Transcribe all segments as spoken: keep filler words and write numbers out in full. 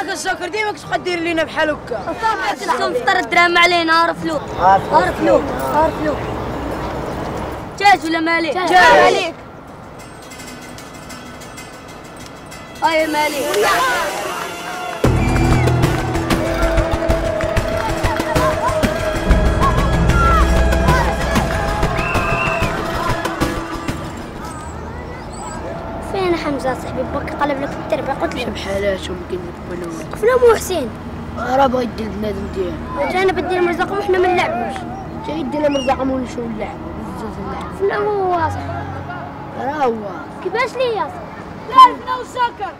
هذا الجوكر ديما كتبقى دير لينا بحال هكا. صافي كنفطر الدراهم علينا. راه فلوس راه فلوس راه فلوس. تاج ولا مالك؟ تاج مالك. أي مالك. فين حمزة صاحبي؟ باك قلب لك التربة. قلت له بحالاتهم كيدبلو قفلو محسن. راه بغا يدير البنادم ديالو. جانا بدير مرزقهم وحنا ما نلعبوش. جا يدينا مرزقهم ونمشيو نلعبو بزاف نلعبو. فلان هو واصل. راه هو كيفاش ليا؟ لا الفنا والجوكر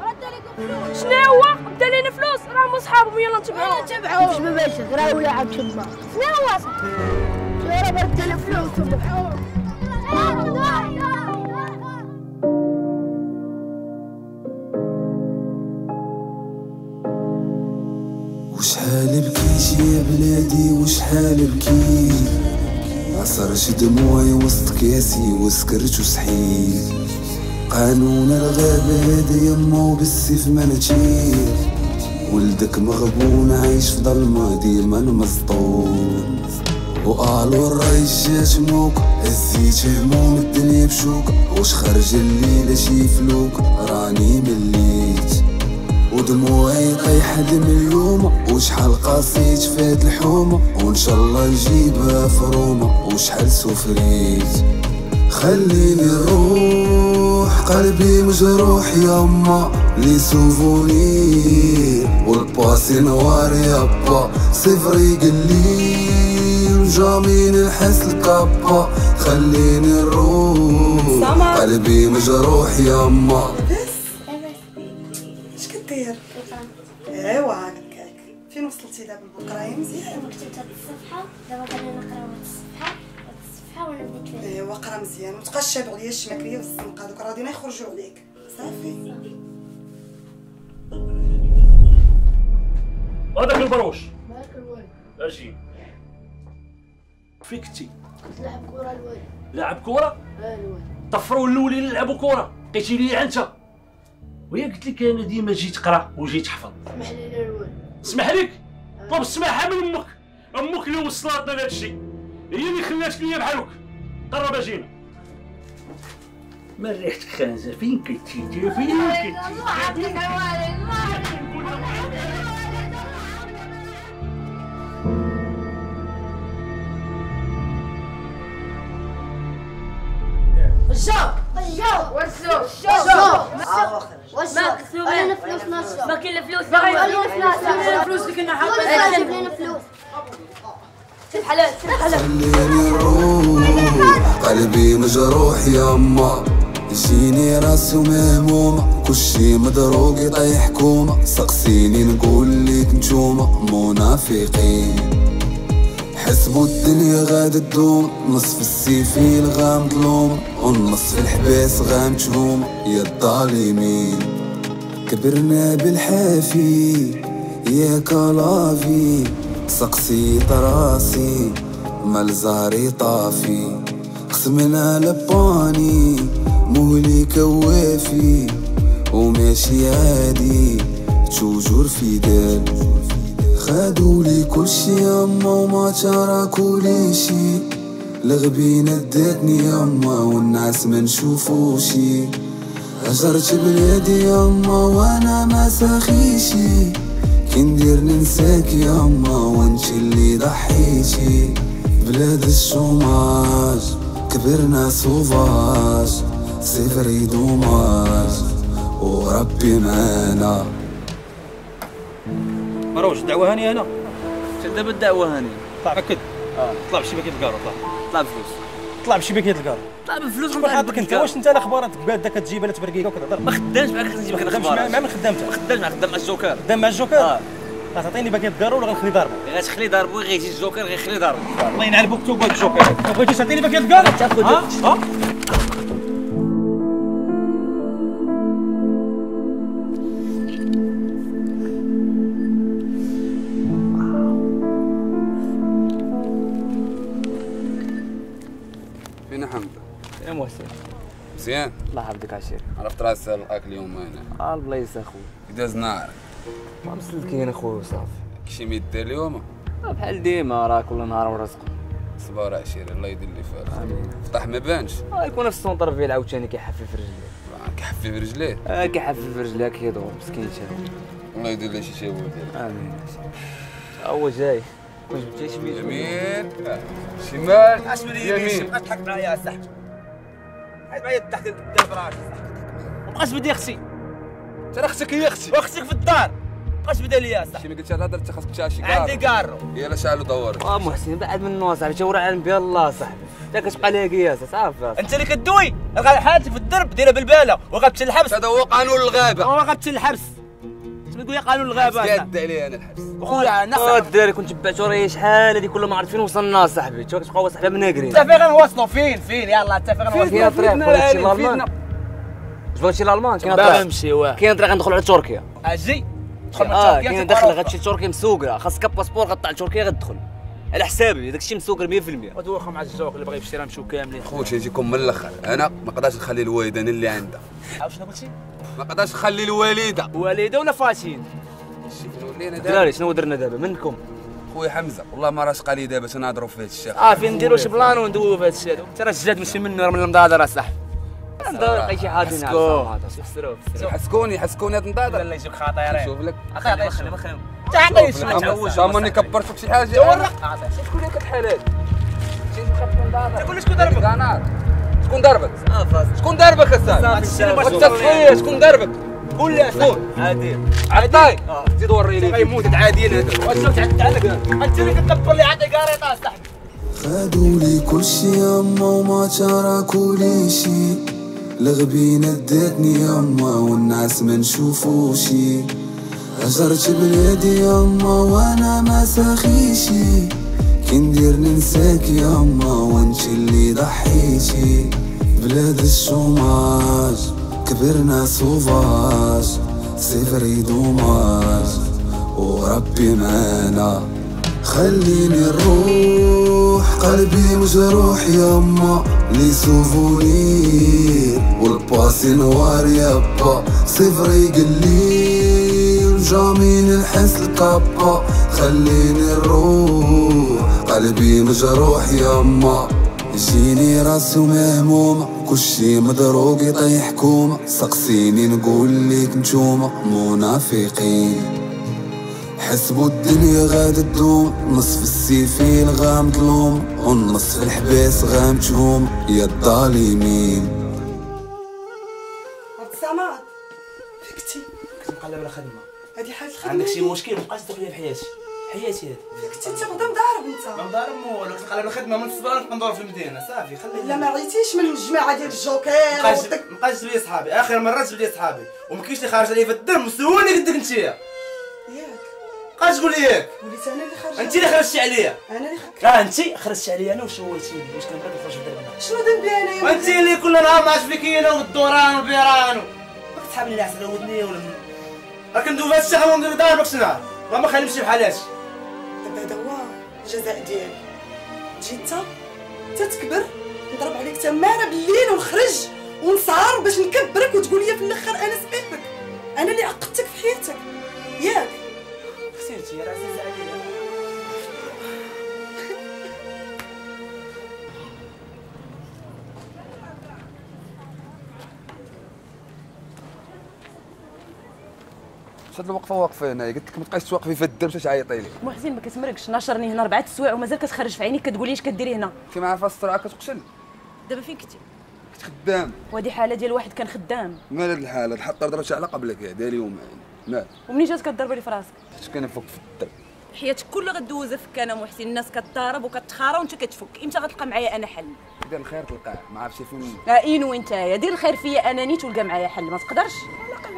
رد لكم فلوس. شنو هو؟ بدا لينا فلوس. راه هما صحابهم يلا نتبعوه. يلا نتبعوه. كيفاش ما باشك؟ راه ولا عاد تما. شنو هو؟ راه رد لنا فلوس ونتبعوه. وشحال بكيتي يا بلادي وشحال بكيت عصرت دموعي وسط كاسي وسكرت وصحيت. قانون الغابة هذا يما وبالسيف ما نتشيل. ولدك مغبون عايش في ضلمة ديما مسطول. وقالوا الرئيس جات موك هزيت هموم الدنيا بشوك. واش خرج الليلة شي فلوك راني مليت. ودموعي طايحة دم اليوم وشحال قاسيت فات الحومة. وان شاء الله نجيبها فرومة وشحال سفريت. خليني نروح قلبي مجروح يما لي سوفونير. والباسي نوار يابا صفري قليل جامي نحس الكابا. خليني نروح قلبي مجروح يما. اش كدير؟ ايوا هكاك. فين وصلتي دابا بالقرايه؟ مزيان كتبت هاد الصفحه دابا غادي نقراو هاد الصفحه. ايوا قرا مزيان وتقاش شاب عليا الشماكريه والسنقه دوك راه دينا يخرجوا عليك. صافي هذاك البروش مالك الوالد؟ اجي فين كنتي؟ كنت نلعب كره الوالد. لاعب كره؟ اه الوالد. طفروا الاولين نلعبوا كره لقيتي لي انت. وهي قلت لك انا ديما جيت تقرا وجيت تحفظ. اسمح لي الوالد. اسمح لك؟ طلب السماحه من امك. امك اللي وصلتنا لهذا الشيء هي اللي خلاتك ليا بحال هكا. قرب اجينا. مال ريحتك خانزه. فين كنتي؟ فين كنتي؟ الله يعطيك الوالد. الله يعطيك الوالد. الشوك الشوك والسوق الشوك والسوق. انا فلوسنا الشوك ما كاين لا فلوس. باغي الفلوس اللي كنا حاطين فلوس. الحلال الحلال. خليني نروح قلبي مجروح يما. يجيني راسي ومهمومة كلشي مدروق يطيح حكومة. سقسيني نقول لك نتوما منافقين. حسبوا الدنيا غادا تدوم نصف السيفين غا مظلومة والنصف الحباس غا متهومة. يا الظالمين كبرنا بالحافي يا كلافي. سقسيت راسي مال زهري طافي. قسمنا لباني مولي كوافي. وماشي عادي تجور في دال. خادوا لي كلشي يما وما تركوا لي شي. الغبينة داتني يما والناس ما نشوفوشي. هجرت بلادي يما وانا ما ساخيشي. كندير ننساك يما وانتي اللي ضحيتي. بلاد الشوماج كبرنا سوفاج. صفري دوماج وربي معانا. مروج دعوة هانية هنا. دابا الدعوة هانية. طلع أكد. آه. طلع بشبكية الكارو. طلع. طلع بفلوس. طلع بشبكية الكارو. طلع بفلوس. شكون حاطك أنت؟ واش أنت الأخبارات بادة كتجيبها لا تبرقيكا وكتهضر؟ ما خدامش معاك. خصني نجيب لك الأخبار. مع من خدامتك؟ ما خدامش معاك. خدام مع الجوكر. خدام مع الجوكر؟ آه. غتعطيني باكية الكارو ولا غنخلي ضاربو؟ غتخلي ضاربو. غيجي الجوكر غيخلي ضاربو. الله ينعل بوك توبة الجوكر. ما بغيتيش تعطيني باكية الكارو؟ غتاخذ. ها؟ ها؟ زين الله يحفظك عشيري. عرفت راسي نلقاك اليوم هنا. الله يسا اخويا. داز نهار ما مسلك هنا اخويا وصافي. كشي ما يدار اليوم؟ بحال ديما راه كل نهار ورزقه. صبر عشيري الله يدير لي فيها. امين. الفطاح ما بانش. اه يكون في السونتر فيل عاوتاني كيحفف رجليه. كيحفف رجليه؟ اه كيحفف رجليه كيدور مسكين شاول. الله يدير ليه شي شاول ديالك. امين. ها هو جاي. واش جبتي شميتو؟ يمين شمال اش من يمين بقا تضحك معايا اصاحبي. عاد معايا الضحك ديال الداب راه مابقاش بدي اختي. انت راه اختك هي اختي واختك في الدار مابقاش بدا ليا اصاحبي. شي ما قلتش الهضره انت خاصك تشعل شي كارو. عندي كارو يلا شعلو دور. اه محسن بعد منو اصاحبي تا ورا عالم بها الله اصاحبي. انت كتبقى ليا قياسه صافي. انت اللي كدوي غير حالتك في الدرب ديرها بالباله وغتمشي للحبس. هذا هو قانون الغابه. وغتمشي للحبس تقول يا قانون الغابه. يد عليا انا الحبس خويا انا اه الدراري كنت تبعتو راه شحال هذيك كل ما عرفت فين وصلنا صاحبي. توا كتبقاو صاحبي مناكرين. اتفقنا غنوصلوا فين فين يلاه اتفقنا غنوصلوا فين. فين هادشي الالمان جبتي الالمان كاين طريق باغي نمشي. واه كاين طريق ندخل على تركيا. اجي دخل من تركيا. كاين داخل غتمشي لتركيا مسوقره خاصك باسبور غطلع لتركيا غتدخل على حسابي. داكشي مسوقر مية في المية. ودوخو مع الجوق اللي بغى يمشي راه مشاو كاملين. خوتي يجيكم من الاخر انا ما نقدرش نخلي الوالده انا اللي عندها. شنو قلتي؟ ما نقدرش نخلي الوالده. والده ولا فاتين؟ دراري شنو درنا دابا منكم؟ خويا حمزه والله ما راش قالي دابا باش نهضروا في هذا الشيء. اه فين نديروا شي بلان وندويو في هذا الشيء. انت راه الجاد ماشي منه راه من المضادر اصاحبي. نضادر غير شي حاجه نعرفها. خسروا خسروا حسكوني حسكوني هاد النضادر. لا يجيك خطيرين. شوف لك اخي عطيني ما خليهم انت عطيني شي حاجه. ماني كبرتك شي حاجه. تورق شكون اللي كتحال هادي؟ شي مخبط النضادر. تقول لي شكون ضربك؟ شكون ضربك؟ اه فاس شكون ضربك اصاحبي؟ والتصفيه شكون ضربك؟ قول لي اصاحبي عادي عطاي زيد وريني غيموت عاديين هذا. شفت عندك انت اللي كتدبر لي عاد كاريطه اصاحبي. خادوا لي كلشي يما وما تركوا لي شي. الغبينه داتني يما والناس ما نشوفوشي. هجرت بلادي يما وانا ما ساخيشي. كي ندير ننساك يما وانت اللي ضحيتي. بلاد الشوماج كبرنا سوفاج. صفري دوماج وربي معانا. خليني نروح قلبي مجروح يما. لي سوفونير والباسي نوار يابا. صفري قليل جامي نحس الكابا. خليني نروح قلبي مجروح يما. يجيني راسي ومهمومة كلشي مضروب يطيح كومة. سقسيني نقول لك نتوما منافقين. حسبوا الدنيا غادا تدوم. نص في السيفين غا مظلوم والنص في الحباس غا متهوم. يا الظالمين. هاد السماط فين كنتي؟ كنت مقلب على خدمة. هادي حالة الخدمة عندك شي مشكل مابقاش تدخل ليا في حياتي. حياتي هادي كنتي انت بغدا مضارب. انت ما مضارب مول كنقلب على الخدمه من الصباح نبقى ندور في المدينه صافي. خليني لا ما عيتيش من الجماعه ديال الجوكر. مابقاش تبلي صحابي. اخر مره تبلي صحابي وما كاينش اللي خارج عليا في الدم وسولني قدك انت ياك. بقاش تقول لي ياك وليت انا اللي خرجت. انت اللي خرجتي عليا. انا اللي خرجت. راه انت خرجتي عليا انا وشولتيني باش كنبغي نخرج دابا. شنو ذنبي انايا؟ وانت اللي كل نهار معاش فيكينا والدوران والبيران باغي تسحب لي على ودني ولا راه كندوب هاد الشيء غندير دار باش نهار راه ما خليمشي بحال هادشي. هذا هو الجزاء ديالي. جيت انت تكبر نضرب عليك تماره بالليل ونخرج ونسهر باش نكبرك وتقول لي في الاخر انا سبيتك. انا اللي عقدتك في حياتك ياك. خسرتي يا عزيز عليا. شاد الوقفه واقفه هنايا قلت لك ما تبقايش توقفي في الدرب باش تعيطي لي. محسن ما كتمرقش ناشرني هنا ربعه السوايع ومازال كتخرج في عينيك كتقول لي اش كديري هنا. كي ما عارفه السرعه كتقتل. دابا فين كنتي؟ كنت خدام. وهذه حاله ديال واحد كان خدام. مال هاد الحاله الحطه ضربتها على قبلك هذا اليوم يعني مال. ومنين جات كضربي لي في راسك؟ حيت كان فوق في الدرب. حياتك كلها غدوزها فكانه محسن. الناس كتضارب وكتخارى وانت كتفك. امتى غتلقى معايا انا حل؟ دير الخير تلقاه ما عرفتش فين. اين وانت يا دير الخير فيا انا نيت ولقى معايا حل. ما تقدرش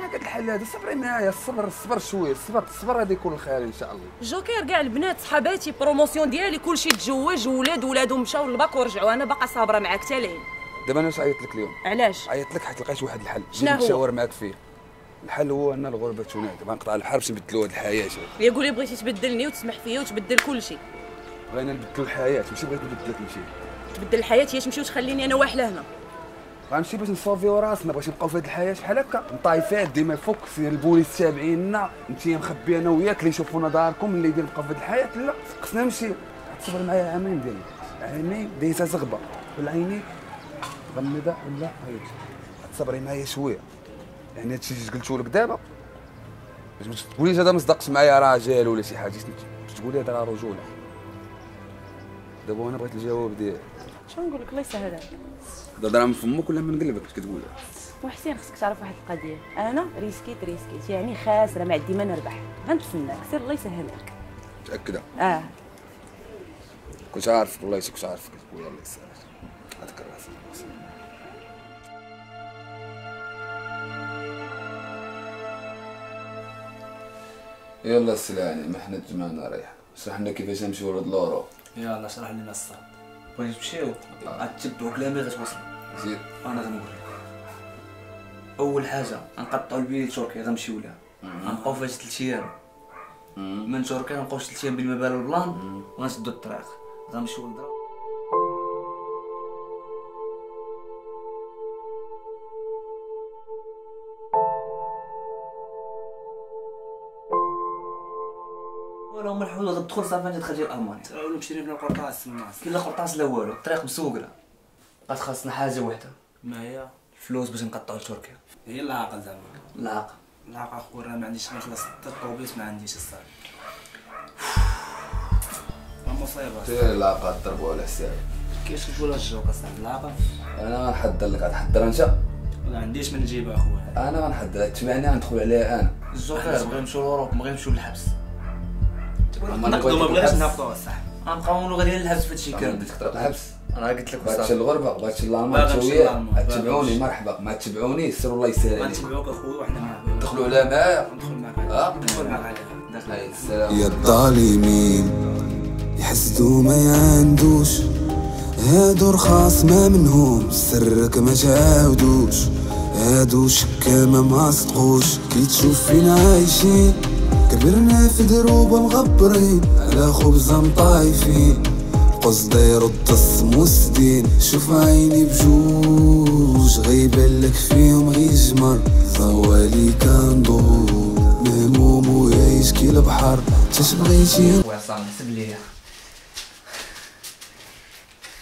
هاد الحل هذا. صبري معايا الصبر الصبر شويه الصبر الصبر غادي يكون الخير ان شاء الله. جوكر كاع البنات صحاباتي بروموسيون ديالي كلشي تزوج ولاد ولادهم مشاو للباك ورجعوا. انا باقا صابره معاك حتى لين دابا. انا عيطت لك اليوم علاش؟ عيطت لك حيت لقيت واحد الحل نتشاور معاك فيه. الحل هو ان الغربه تنادي. دابا نقطع الحرب باش نبدلوا هاد الحياه. يا قولي بغيتي تبدلني وتسمح فيا وتبدل كلشي. بغينا نبدلوا الحياه ماشي بغيت نبدلك. نمشي تبدل الحياه هي تمشي وتخليني انا واحله هنا. غنمشي باش نصوفيو راسنا، باش نبقاو في هاد الحياه شحال هكا مطايفات ديما فوق البوليس تابعينا، انتي مخبي انا وياك اللي يشوفونا داركم اللي يدير نبقاو في هاد الحياه. لا خصنا نمشي. صبر معايا عامين ديالي، عيني دايزه زغبه والعيني غمضه ولا هيك، صبري معايا شويه. يعني هادشي اللي قلتو لك دابا باش تقوليش هذا ما صدقش معايا راجل ولا شي حاجه، باش تقولي هذا راه رجوله. دابا انا بغيت الجواب ديالك. شنو نقول لك؟ الله يسهل عليك. الهضره من فمك ولا من قلبك باش كتقولها؟ وحسين خصك تعرف واحد القضيه، انا ريسكيت ريسكيت يعني خاسره، ما عندي ما نربح، غنتسناك سير الله يسهل لك. متاكده؟ اه كنت عارفك والله كنت عارفك تقول الله يسهل عليك. عطيك الراس. يلا السلعاني، ما حنا تجمعنا رايحه، اشرح لنا كيفاش نمشيو لهاد لورو. يلا اشرح لنا الصاد. بغيت تمشيو غتبعو كلامي غتوصلو. زيد انا غنوريك. اول حاجه غنقطعو البيلي لتركيا غنمشيو لها، غنبقاو فيها ثلاث ايام، من تركيا غنبقاو ثلاث ايام بين ما بالو البلان، وغنسدو الطريق غنمشيو لدرا. ولا مرحبا غتدخل صافي انت دخلتي لالمانيا. ولا مشينا بلا قرطاس الناس، كاين لا قرطاس لا والو، الطريق مسوقله. غتخاصنا حاجه وحده، ما هي؟ الفلوس باش نقطعوا لتركيا. هي العاقه زعما. العاقه العاقه اخويا، راه ما عنديش غنخلص حتى الطوبيس، ما عنديش الصالح. مصيبه. تي العاقه ضربوا على حسابي. كيشوفوا لها الجوكه صاحبي العاقه. انا غنحضر لك، غتحضر انت؟ ما عنديش ما نجيب اخويا. انا غنحضر، تبعنا ندخل عليها انا. الجوكه بغي نمشيو لوروب، بغي نمشيو للحبس. نقدو ما بغاش نهبطوا الصحاب، غنقاولوا غادي للحبس في هادشي كامل. بديت كتهبط الحبس، انا قلت لك صافي. هادشي الغربه وهادشي الالمان شويه، تبعوني مرحبا، ما تبعونيش سير الله يسهل عليك. غنتبعوك اخويا وحنا معاك. دخلوا على معايا، ندخل معاك اه ندخل معاك على السلام. يا الظالمين يحسدوا ما يعندوش، هادو رخاص ما منهم سرك ما تعاودوش، هادو شكامه ما صدقوش كي تشوف فينا عايشين، كبرنا في دروب مغبرين على خبزة مطايفين، قصدي يرد السموسدين شوف عيني بجوج، غيبالك فيهم غيجمر طوالي كندور مهموم ويشكي البحر تاش بغيتي. خويا صاحبي حسب ليا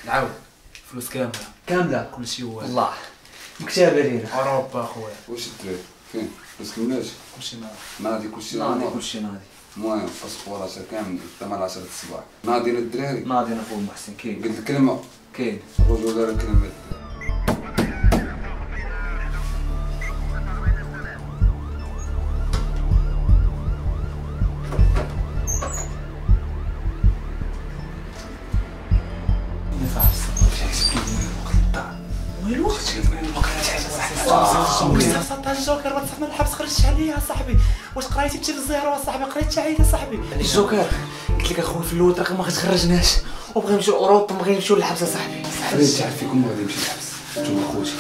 نعاود فلوس كاملة كاملة كلشي هو والله مكتابة لينا أوروبا. خويا واش الدراري فين؟ بس كملاش؟ كلشي ناضي. ناضي كلشي ناضي. كلشي ناضي. المهم الباسبورات كامل ثمن عشرة الصباح. ناضيين الدراري؟ ناضيين اخو محسن. كاين. قلت الكلمة؟ كاين. الرجولة راه كلمة. الجوكر ما تصح من الحبس، خرجت عليا صاحبي. واش قرايتي مشيت للزهراء صاحبي؟ قريت عايده صاحبي. الجوكر قلت لك اخويا في الاول راه ما غتخرجناش، وبغي نمشيو لاوروبا، بغي نمشيو للحبس صاحبي. صاحبي تعرف فيكم غادي نمشي للحبس نتوما خوتي.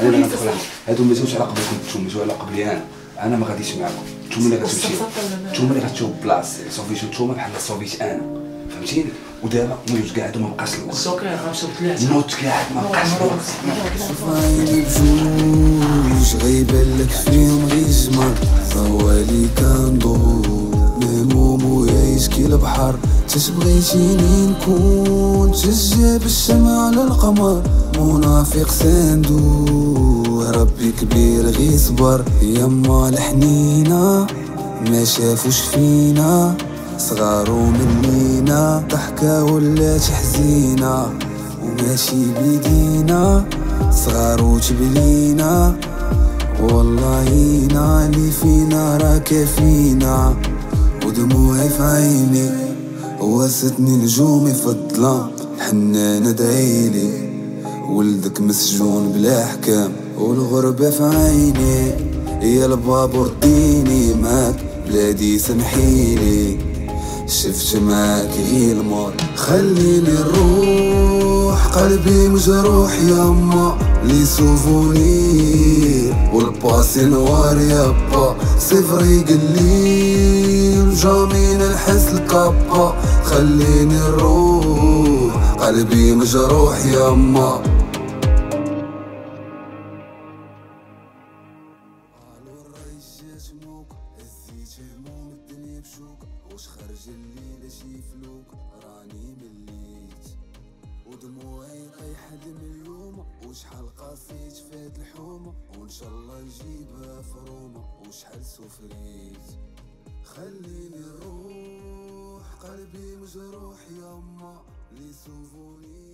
انا اللي غندخل هادو ما جاوش على قبلكم نتوما، جاو على قبلي انا. انا ما غاديش معاكم، نتوما اللي غتمشيو، نتوما اللي غتشوف بلاص صوفيتو نتوما بحال صوفيت انا، فهمتيني؟ ودابا الموت قاعد وما بقاش الوقت. الجوكر غنمشيو ثلاثه. الموت قاعد ما بقاش الوقت. غيبالك فيهم غيجمر طوالي كندور مهموم ويشكي البحر تاش بغيتيني نكون، تجاب الشمع على القمر منافق ساندور، ربي كبير غيصبر يما الحنينة ما شافوش فينا صغار ومنينا، ضحكة ولات حزينة وماشي بيدينا صغار وتبلينا، والله هينا اللي فينا راه كافينا، ودموعي في عيني وستني نجومي في الظلام، الحنان ادعيلي ولدك مسجون بلا احكام، والغربة في عيني يا البابور ديني معاك بلادي سمحيلي، شفت معاك غير المر خليني نروح، قلبي مجروح يما لي سوفونير، والباسي نوار يابا صفري قليل، جامي نحس الكابا خليني نروح، قلبي مجروح يما. شموك هزيت هموم الدنيا بشوك وش خرج الليلة شي فلوك راني مليت ودموعي طايحة دم اليوم وشحال قاسيت في هاد الحومة وان شاء الله نجيبها فرومة وشحال سفريت خليني نروح قلبي مجروح يما لي سوفوني.